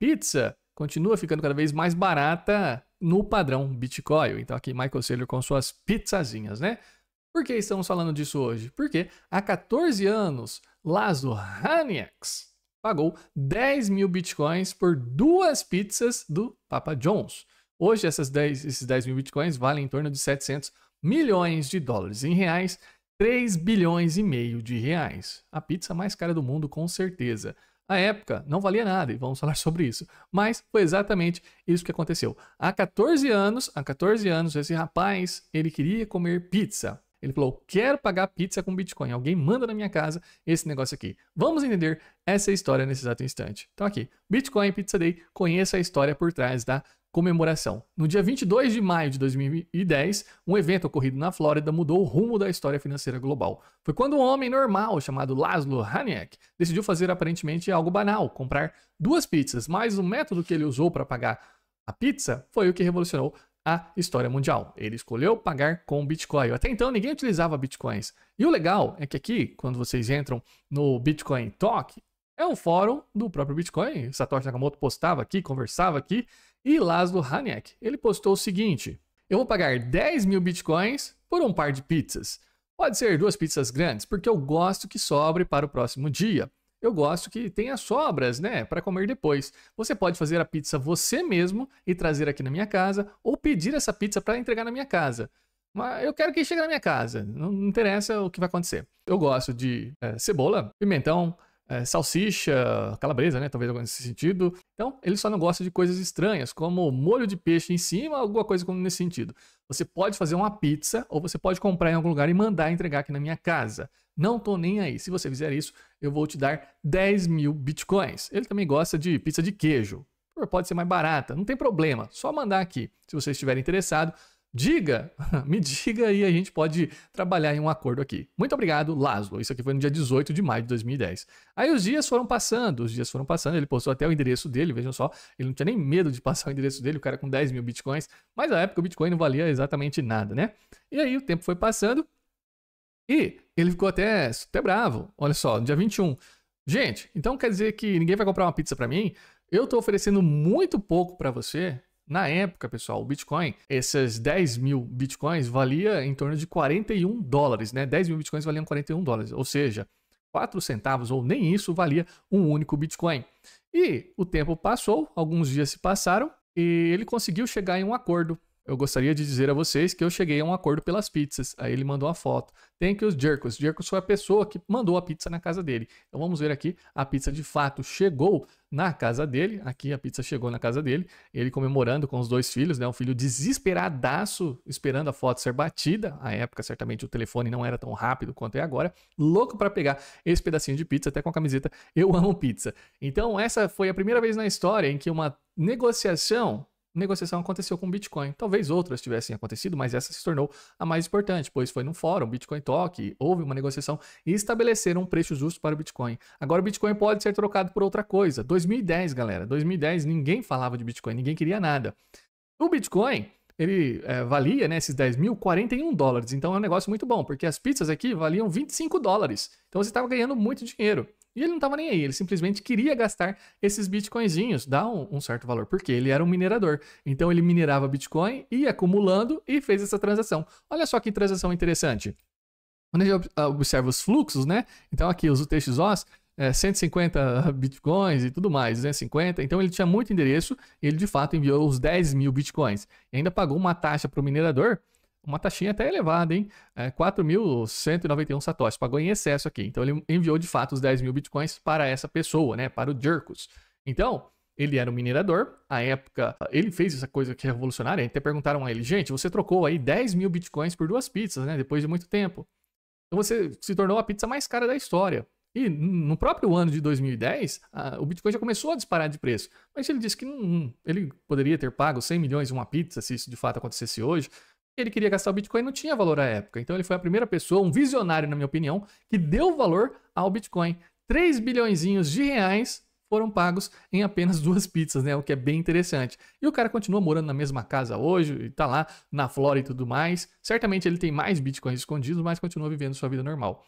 pizza continua ficando cada vez mais barata no padrão Bitcoin. Então aqui Michael Saylor com suas pizzazinhas, né? Por que estamos falando disso hoje? Porque há 14 anos, Laszlo Hanyecz pagou 10 mil bitcoins por 2 pizzas do Papa John's. Hoje esses 10 mil bitcoins valem em torno de 700 milhões de dólares. Em reais, 3 bilhões e meio de reais. A pizza mais cara do mundo, com certeza. Na época, não valia nada, e vamos falar sobre isso. Mas foi exatamente isso que aconteceu. Há 14 anos, esse rapaz, ele queria comer pizza. Ele falou, quero pagar pizza com Bitcoin. Alguém manda na minha casa esse negócio aqui. Vamos entender essa história nesse exato instante. Então aqui, Bitcoin Pizza Day, conheça a história por trás da comemoração. No dia 22 de maio de 2010, um evento ocorrido na Flórida mudou o rumo da história financeira global. Foi quando um homem normal chamado Laszlo Hanyecz decidiu fazer aparentemente algo banal, comprar 2 pizzas, mas o método que ele usou para pagar a pizza foi o que revolucionou a história mundial. Ele escolheu pagar com Bitcoin. Até então ninguém utilizava Bitcoins. E o legal é que aqui, quando vocês entram no Bitcoin Talk, é um fórum do próprio Bitcoin. Satoshi Nakamoto postava aqui, conversava aqui. E Laszlo Hanyecz, ele postou o seguinte: eu vou pagar 10 mil Bitcoins por um par de pizzas. Pode ser 2 pizzas grandes, porque eu gosto que sobre para o próximo dia. Eu gosto que tenha sobras, né, para comer depois. Você pode fazer a pizza você mesmo e trazer aqui na minha casa, ou pedir essa pizza para entregar na minha casa. Mas eu quero que chegue na minha casa, não interessa o que vai acontecer. Eu gosto de cebola, pimentão, salsicha, calabresa, né, talvez nesse sentido. Então, ele só não gosta de coisas estranhas, como molho de peixe em cima, alguma coisa como nesse sentido. Você pode fazer uma pizza, ou você pode comprar em algum lugar e mandar entregar aqui na minha casa. Não tô nem aí. Se você fizer isso, eu vou te dar 10 mil bitcoins. Ele também gosta de pizza de queijo. Pode ser mais barata, não tem problema. Só mandar aqui. Se você estiver interessado, me diga e a gente pode trabalhar em um acordo aqui. Muito obrigado, Laszlo. Isso aqui foi no dia 18 de maio de 2010. Aí os dias foram passando. Ele postou até o endereço dele, vejam só. Ele não tinha nem medo de passar o endereço dele, o cara com 10 mil bitcoins. Mas na época o Bitcoin não valia exatamente nada, né? E aí o tempo foi passando. E ele ficou até bravo. Olha só, dia 21. Gente, então quer dizer que ninguém vai comprar uma pizza para mim? Eu tô oferecendo muito pouco para você. Na época, pessoal, o Bitcoin, essas 10 mil Bitcoins valia em torno de 41 dólares, né? 10 mil Bitcoins valiam 41 dólares, ou seja, 4 centavos ou nem isso valia um único Bitcoin. E o tempo passou, alguns dias se passaram e ele conseguiu chegar em um acordo. Eu gostaria de dizer a vocês que eu cheguei a um acordo pelas pizzas. Aí ele mandou a foto. Tem que os Jercos. Jercos foi a pessoa que mandou a pizza na casa dele. Então vamos ver aqui. A pizza de fato chegou na casa dele. Aqui a pizza chegou na casa dele. Ele comemorando com os 2 filhos, né? Um filho desesperadaço, esperando a foto ser batida. À época, certamente, o telefone não era tão rápido quanto é agora. Louco para pegar esse pedacinho de pizza, até com a camiseta Eu Amo Pizza. Então essa foi a primeira vez na história em que uma negociação aconteceu com Bitcoin. Talvez outras tivessem acontecido, mas essa se tornou a mais importante, pois foi num fórum, Bitcoin Talk, houve uma negociação e estabeleceram um preço justo para o Bitcoin. Agora o Bitcoin pode ser trocado por outra coisa. 2010, galera. 2010, ninguém falava de Bitcoin, ninguém queria nada. O Bitcoin, ele valia, né, esses 10 mil, 41 dólares. Então é um negócio muito bom, porque as pizzas aqui valiam 25 dólares. Então você estava ganhando muito dinheiro. E ele não estava nem aí, ele simplesmente queria gastar esses bitcoinzinhos, dar um certo valor, porque ele era um minerador. Então ele minerava Bitcoin, ia acumulando e fez essa transação. Olha só que transação interessante. Quando a gente observa os fluxos, né? Então aqui os UTXOs, 150 bitcoins e tudo mais, 250. Então ele tinha muito endereço, ele de fato enviou os 10 mil bitcoins. E ainda pagou uma taxa para o minerador. Uma taxinha até elevada, hein? 4.191 satoshis, pagou em excesso aqui. Então ele enviou de fato os 10 mil bitcoins para essa pessoa, né? Para o Jercos. Então, ele era um minerador. À época, ele fez essa coisa que é revolucionária. Até perguntaram a ele, gente, você trocou aí 10 mil bitcoins por 2 pizzas, né? Depois de muito tempo. Então você se tornou a pizza mais cara da história. E no próprio ano de 2010, o Bitcoin já começou a disparar de preço. Mas ele disse que ele poderia ter pago 100 milhões em uma pizza, se isso de fato acontecesse hoje. Ele queria gastar o Bitcoin, não tinha valor à época. Então ele foi a primeira pessoa, um visionário na minha opinião, que deu valor ao Bitcoin. 3 bilhõezinhos de reais foram pagos em apenas 2 pizzas, né? O que é bem interessante. E o cara continua morando na mesma casa hoje, e tá lá na Flórida e tudo mais. Certamente ele tem mais Bitcoins escondidos, mas continua vivendo sua vida normal.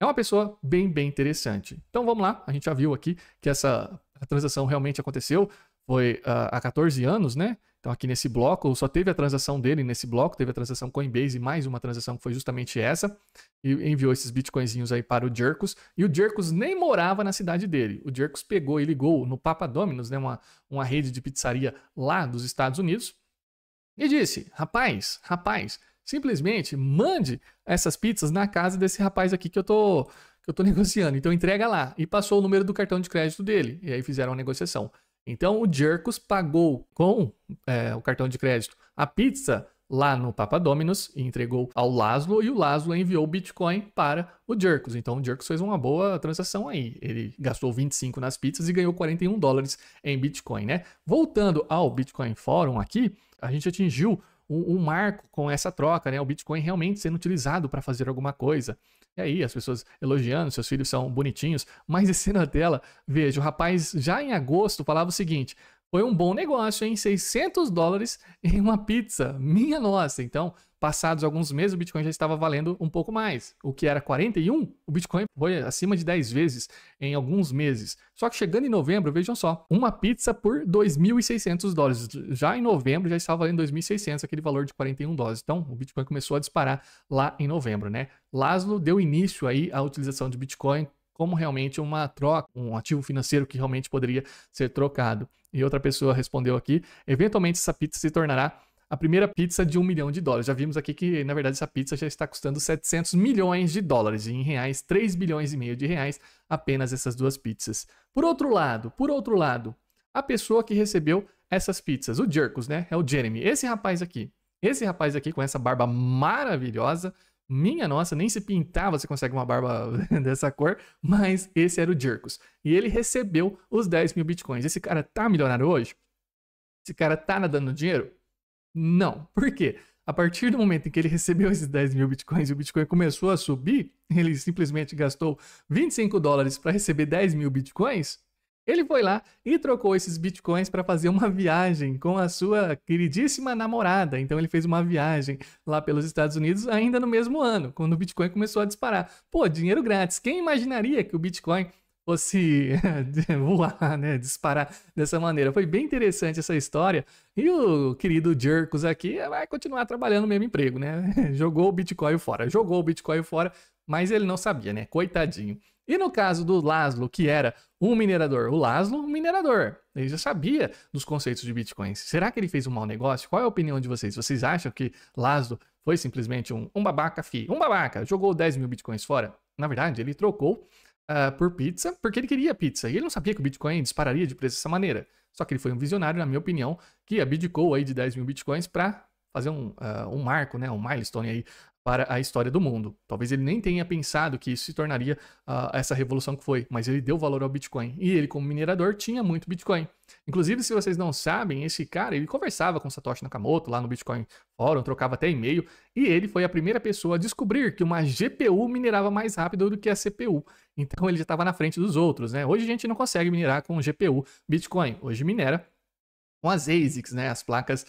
É uma pessoa bem interessante. Então vamos lá, a gente já viu aqui que essa a transação realmente aconteceu, foi há 14 anos, né? Então aqui nesse bloco, só teve a transação dele nesse bloco, teve a transação Coinbase e mais uma transação que foi justamente essa, e enviou esses bitcoinzinhos aí para o Jercos, e o Jercos nem morava na cidade dele. O Jercos pegou e ligou no Papa Dominos, né? Uma rede de pizzaria lá dos Estados Unidos, e disse, rapaz, simplesmente mande essas pizzas na casa desse rapaz aqui que eu tô negociando, então entrega lá, e passou o número do cartão de crédito dele, e aí fizeram a negociação. Então o Jercos pagou com o cartão de crédito a pizza lá no Papa Dominos e entregou ao Laszlo, e o Laszlo enviou o Bitcoin para o Jercos. Então o Jercos fez uma boa transação aí. Ele gastou 25 nas pizzas e ganhou 41 dólares em Bitcoin, né? Voltando ao Bitcoin Forum aqui, a gente atingiu um marco com essa troca, né? O Bitcoin realmente sendo utilizado para fazer alguma coisa. E aí, as pessoas elogiando, seus filhos são bonitinhos, mas descendo a tela, veja, o rapaz já em agosto falava o seguinte, foi um bom negócio, hein? 600 dólares em uma pizza, minha nossa. Então, passados alguns meses, o Bitcoin já estava valendo um pouco mais. O que era 41, o Bitcoin foi acima de 10 vezes em alguns meses. Só que chegando em novembro, vejam só, uma pizza por 2.600 dólares. Já em novembro, já estava valendo 2.600, aquele valor de 41 dólares. Então, o Bitcoin começou a disparar lá em novembro, né? Laszlo deu início aí à utilização de Bitcoin como realmente uma troca, um ativo financeiro que realmente poderia ser trocado. E outra pessoa respondeu aqui, eventualmente essa pizza se tornará a primeira pizza de US$1 milhão. Já vimos aqui que, na verdade, essa pizza já está custando 700 milhões de dólares, e em reais, 3 bilhões e meio de reais, apenas essas duas pizzas. Por outro lado, a pessoa que recebeu essas pizzas, o Jercos, né, é o Jeremy, esse rapaz aqui com essa barba maravilhosa, minha nossa, nem se pintar você consegue uma barba dessa cor, mas esse era o Jercos. E ele recebeu os 10 mil bitcoins. Esse cara tá milionário hoje? Esse cara tá nadando no dinheiro? Não. Por quê? A partir do momento em que ele recebeu esses 10 mil bitcoins e o Bitcoin começou a subir, ele simplesmente gastou 25 dólares para receber 10 mil bitcoins. Ele foi lá e trocou esses bitcoins para fazer uma viagem com a sua queridíssima namorada. Então ele fez uma viagem lá pelos Estados Unidos ainda no mesmo ano, quando o Bitcoin começou a disparar. Pô, dinheiro grátis. Quem imaginaria que o Bitcoin fosse voar, né? Disparar dessa maneira. Foi bem interessante essa história. E o querido Jercos aqui vai continuar trabalhando no mesmo emprego, né? Jogou o Bitcoin fora, mas ele não sabia, né? Coitadinho. E no caso do Laszlo, que era um minerador, o Laszlo, um minerador, ele já sabia dos conceitos de bitcoins. Será que ele fez um mau negócio? Qual é a opinião de vocês? Vocês acham que Laszlo foi simplesmente um babaca, jogou 10 mil bitcoins fora? Na verdade, ele trocou por pizza, porque ele queria pizza, e ele não sabia que o Bitcoin dispararia de preço dessa maneira. Só que ele foi um visionário, na minha opinião, que abdicou aí de 10 mil bitcoins para fazer um marco, né, um milestone aí para a história do mundo. Talvez ele nem tenha pensado que isso se tornaria essa revolução que foi, mas ele deu valor ao Bitcoin, e ele como minerador tinha muito Bitcoin. Inclusive, se vocês não sabem, esse cara, ele conversava com Satoshi Nakamoto lá no Bitcoin Forum, trocava até e-mail, e ele foi a primeira pessoa a descobrir que uma GPU minerava mais rápido do que a CPU. Então ele já estava na frente dos outros, né? Hoje a gente não consegue minerar com GPU Bitcoin, hoje minera com as ASICs, né, as placas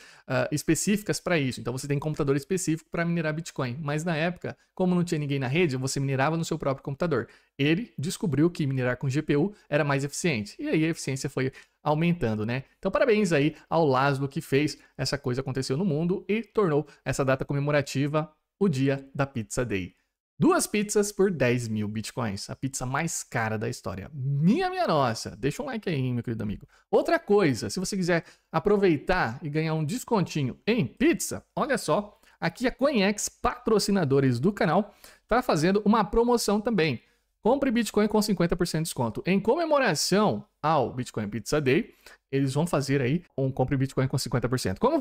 específicas para isso. Então você tem computador específico para minerar Bitcoin. Mas na época, como não tinha ninguém na rede, você minerava no seu próprio computador. Ele descobriu que minerar com GPU era mais eficiente. E aí a eficiência foi aumentando, né? Então parabéns aí ao Laszlo que fez essa coisa acontecer no mundo e tornou essa data comemorativa o dia da Pizza Day. 2 pizzas por 10 mil bitcoins, a pizza mais cara da história. Minha nossa, deixa um like aí, meu querido amigo. Outra coisa, se você quiser aproveitar e ganhar um descontinho em pizza, olha só, aqui a CoinEx, patrocinadores do canal, está fazendo uma promoção também. Compre Bitcoin com 50% de desconto. Em comemoração ao Bitcoin Pizza Day, eles vão fazer aí um compre Bitcoin com 50%. Como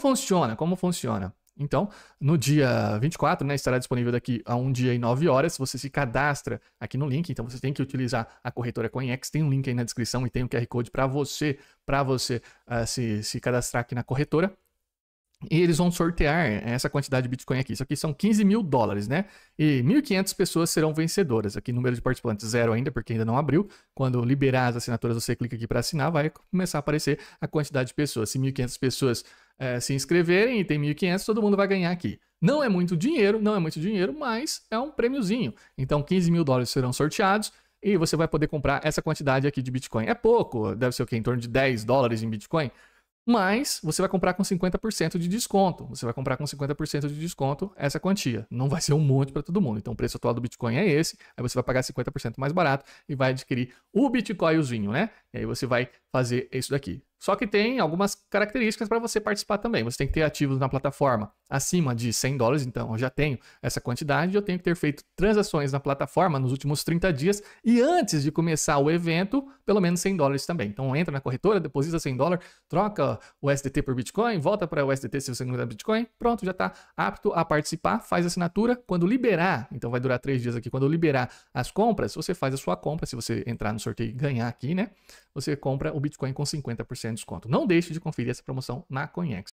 funciona? Então, no dia 24, né, estará disponível daqui a um dia e 9 horas, você se cadastra aqui no link, então você tem que utilizar a corretora CoinEx, tem um link aí na descrição e tem um QR Code para você se cadastrar aqui na corretora. E eles vão sortear essa quantidade de Bitcoin aqui. Isso aqui são 15 mil dólares, né? E 1.500 pessoas serão vencedoras. Aqui, número de participantes, 0 ainda, porque ainda não abriu. Quando liberar as assinaturas, você clica aqui para assinar, vai começar a aparecer a quantidade de pessoas. Se 1.500 pessoas se inscreverem e tem 1.500, todo mundo vai ganhar aqui. Não é muito dinheiro, mas é um prêmiozinho. Então, 15 mil dólares serão sorteados. e você vai poder comprar essa quantidade aqui de Bitcoin. É pouco, deve ser o quê? Em torno de 10 dólares em Bitcoin. Mas você vai comprar com 50% de desconto. Você vai comprar com 50% de desconto essa quantia. Não vai ser um monte para todo mundo. Então o preço atual do Bitcoin é esse. Aí você vai pagar 50% mais barato e vai adquirir o Bitcoinzinho, né? E aí você vai fazer isso daqui. Só que tem algumas características para você participar também. Você tem que ter ativos na plataforma acima de 100 dólares. Então, eu já tenho essa quantidade. Eu tenho que ter feito transações na plataforma nos últimos 30 dias. E antes de começar o evento, pelo menos 100 dólares também. Então, entra na corretora, deposita 100 dólares, troca o USDT por Bitcoin, volta para o USDT se você não usa Bitcoin. Pronto, já está apto a participar. Faz assinatura. Quando liberar, então vai durar 3 dias aqui. Quando liberar as compras, você faz a sua compra. Se você entrar no sorteio e ganhar aqui, né? Você compra o Bitcoin com 50% de desconto. Não deixe de conferir essa promoção na CoinEx.